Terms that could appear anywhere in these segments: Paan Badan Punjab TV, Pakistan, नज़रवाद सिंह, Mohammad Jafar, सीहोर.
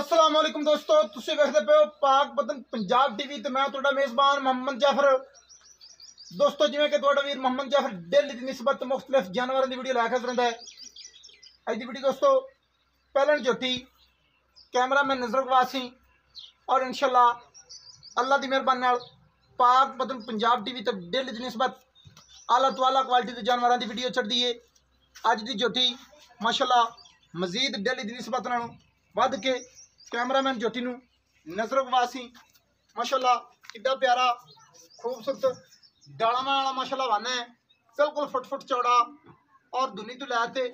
अस्सलाम वालेकुम दोस्तों, तुसी वेखदे पे हो पाक बदन पंजाब टीवी ते मैं तुहाडा मेज़बान मोहम्मद जाफर। दोस्तों जिवें कि तुहाडा वीर मोहम्मद जाफर डेली दी निस्बत मुख्तलिफ जानवरों की वीडियो ला के रहिंदा है। अज दी वीडियो दोस्तों पहलण झोटी, कैमरामैन नज़रवाद सिंह और इंशाअल्लाह अल्लाह की मेहरबानी नाल पाक बदन पंजाब टीवी ते डेली दी निस्बत आला तो आला क्वालिटी के जानवरों की वीडियो छड्डी है। अज दी झोटी माशाअल्लाह मजीद डेली दी निस्बत नालों वध के कैमरामैन जोटी नूं नज़रवाद सिंह माशाल्लाह कितना प्यारा खूबसूरत डालां वाला माशाल्लाह वाना है, बिल्कुल फुट चौड़ा और दुनी तो लैते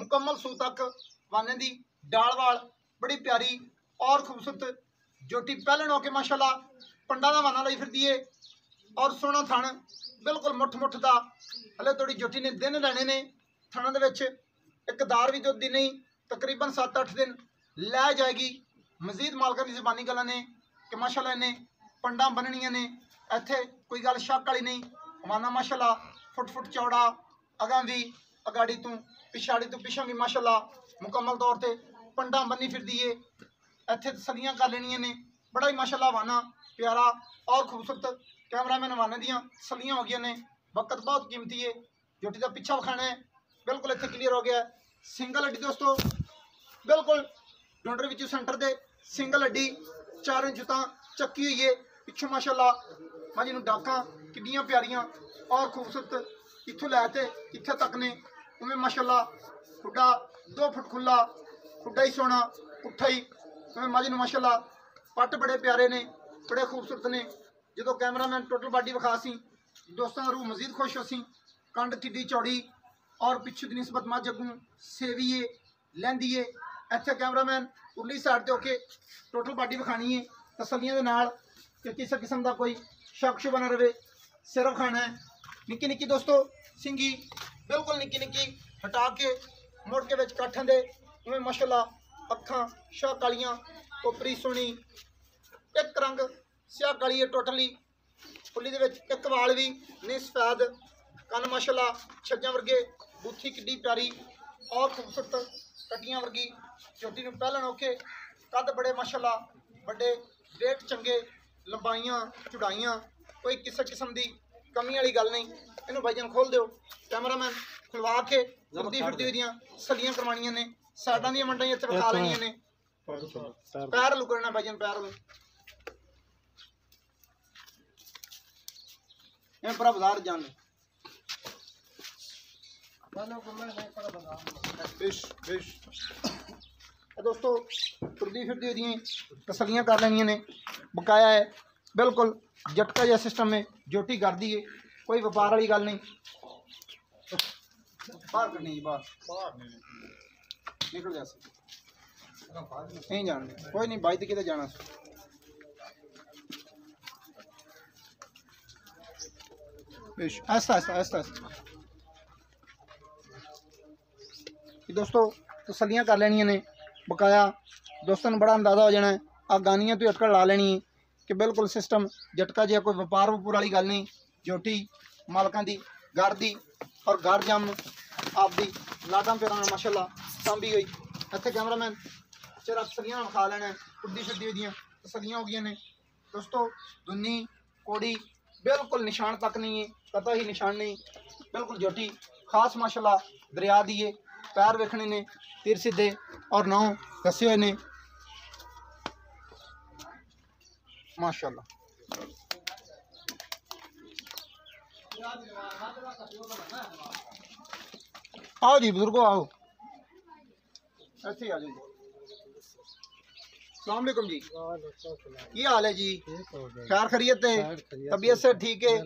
मुकम्मल सू तक वाने की डाल वाल बड़ी प्यारी और खूबसूरत जोटी पहलण होकर माशाल्लाह पंडा का वाना लाई फिरदी है और सोहना थन बिल्कुल मुठ का। हले थोड़ी जोटी ने दिन लैने ने, थनों के विच एक दार भी दुध की नहीं तकरीबन 7-8 दिन लै जाएगी। मजीद मालक की जबानी गल्लां ने कि माशाल्लाह इन्हें पंडा बननिया ने, इत्थे कोई गल शक वाली नहीं। वाना माशाल्लाह फुट चौड़ा, अगां भी अगाड़ी तो पिछाड़ी तो पिछा भी माशाल्लाह मुकम्मल तौर पर पंडा बनी फिरदी है। इत्थे तसल्लियां कर लेनिया ने, बड़ा ही माशाल्लाह वाना प्यारा और खूबसूरत। कैमरामैन वाने दियां तसल्लियां हो गई ने, वक्त बहुत कीमती है। जोटी का पिछा विखाना है, बिल्कुल इत्थे क्लीयर हो गया। सिंगल हड्डी दोस्तों बिल्कुल डोंडर विच सेंटर दे सिंगल हड्डी 4 इंच तां चक्की हुई है। पिछों माशाल्लाह माजी नूं डाकां किड्डियां प्यारियां और खूबसूरत इत्थों लै ते इत्थे तक ने। उवें माशाल्लाह खुड्डा 2 फुट खुला, खुड्डा ही सोना पुट्ठा ही। उवें माजी नूं माशाल्लाह पट बड़े प्यारे ने, बड़े खूबसूरत ने। जदों कैमरामैन टोटल बाडी विखा सी दोस्तां रूह मजीद खुश हो सी। कंड ठिड्डी चौड़ी और पिछे दी निस्बत मझ अगों सेवी है लैंदी है। इत्थे कैमरामैन उरली साइड से होके टोटल बाडी विखानी है तसल्लियां दे नाल कि किसी किस्म का कोई शक शुबा ना रहे। सिर विखाना है निक्की दोस्तों सिंगी, बिल्कुल निक्की हटा के मुड़ के विच कट्ठां दे। उवें माशाल्लाह अखां शाह कालियां, कोपरी सोहनी, एक रंग स्याह काली है टोटली। फुल्ली दे विच एक वाल भी नहीं सफेद। कन माशाल्लाह छज्जां वर्गे, बूथी किड्डी प्यारी और खूबसूरत कटियां वर्गी चोटी में पहलन होके कद बड़े माशाल्लाह बड़े, रेट चंगे, लंबाइयां चुड़ाइयां कोई किसी किस्म की कमी वाली गल नहीं। इन्हू भाईजान खोल दो, कैमरामैन खुलवा के फिरती फिरती सलियां करवानियां ने। साइडा दी मंडाई इत्थे विखा लेनियां ने, पैर लुकरना भाईजान, पैर ये पूरा बाजार जान दोस्तों तुरदी फिरदी तसल्लियां कर लेनिया ने। बकाया है बिल्कुल झटका जहा सिस्टम है, जोटी कर दी है, कोई व्यापार वाली गल नहीं। निकल जा नहीं जान, कोई नहीं बाइक किते जाना। आस्ता आस्ता आस्ता दोस्तों तसल्लियां कर लेनिया ने। बकाया दोस्तों बड़ा अंदाजा हो जाना है। आ गानियां तो अटकड़ ला लेनी कि बिल्कुल सिस्टम झटका जहा, कोई व्यापार वपूर वाली गल नहीं। जोटी मालकां दी घर दी और घर जम आपदी लाडां प्यारां माशाल्लाह सांभी गई। इत्थे कैमरामैन चेहरा तसल्लियां खा लेना, उड्डी छुड्डी दी तसल्लियां हो गई ने दोस्तों। दुनी कोड़ी बिल्कुल निशान तक नहीं है, पता ही निशान नहीं। बिल्कुल जोटी खास माशाल्लाह दरिया दी है। पैर वेखने ने, तीर सीधे और 9 कसे हुए ने माशाल्लाह। आओ जी बुजुर्गो, आओ ऐसे आ जाओ। अस्सलाम वालेकुम जी, की हाल है जी? खैर खरीयत है, तबीयत से ठीक है?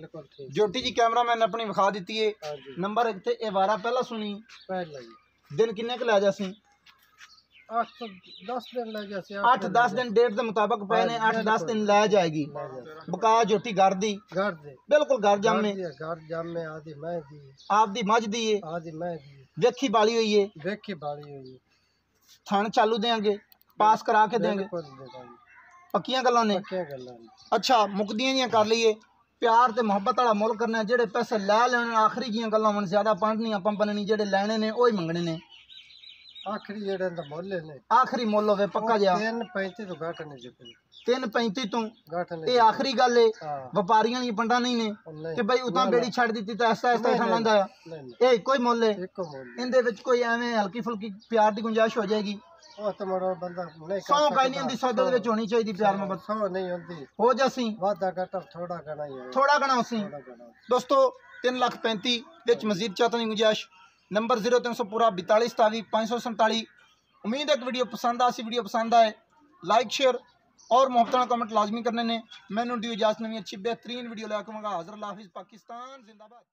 जोटी जी कैमरामैन ने अपनी विखा दी है। नंबर इतने ये 12 पहला सुनी, दिन किन्ने क लै गया सी? 8-10 दिन लै गया सी। 8-10 दिन डेट के मुताबिक पे ने, 8-10 दिन लै जाएगी। बकाया जोटी घर दी, बिल्कुल घर जामे आप दी मझ दी है, वेखी बाली हुई है। थान चालू देंगे, पास करा के देंगे, पक्की गल्लां ने। अच्छा मुकदियां जियां कर लईए, प्यार ते मुहब्बत वाला मुल करना, जेडे पैसे लै लैण आखरी जियां गल्लां होण, ज्यादा पंडनी पंपनी जेडे लैणे ने ओही मंगणे ने। आखिरी मुल होवे पक्का जिहा 3.35 तो घट नहीं जी 3.35 तो घट नहीं। ए आखिरी गल है व्यापारियां दी पंडा नहीं ने कि भाई उतां बेड़ी छड़ दित्ती तां ऐसा ऐसा ठा लंदा है। ए कोई मुल है इंदे विच कोई एवें हल्की फुल्की प्यार दी गुंजाइश हो जाएगी। उम्मीद है वीडियो पसंद आ वीडियो पसंद आए लाइक शेयर और मुहब्बत कमेंट लाजमी करने ने। मैं इजाजत नवी अच्छी बेहतरीन वीडियो लाया करूँगा। हज़रत हाफ़िज़ पाकिस्तान जिंदाबाद।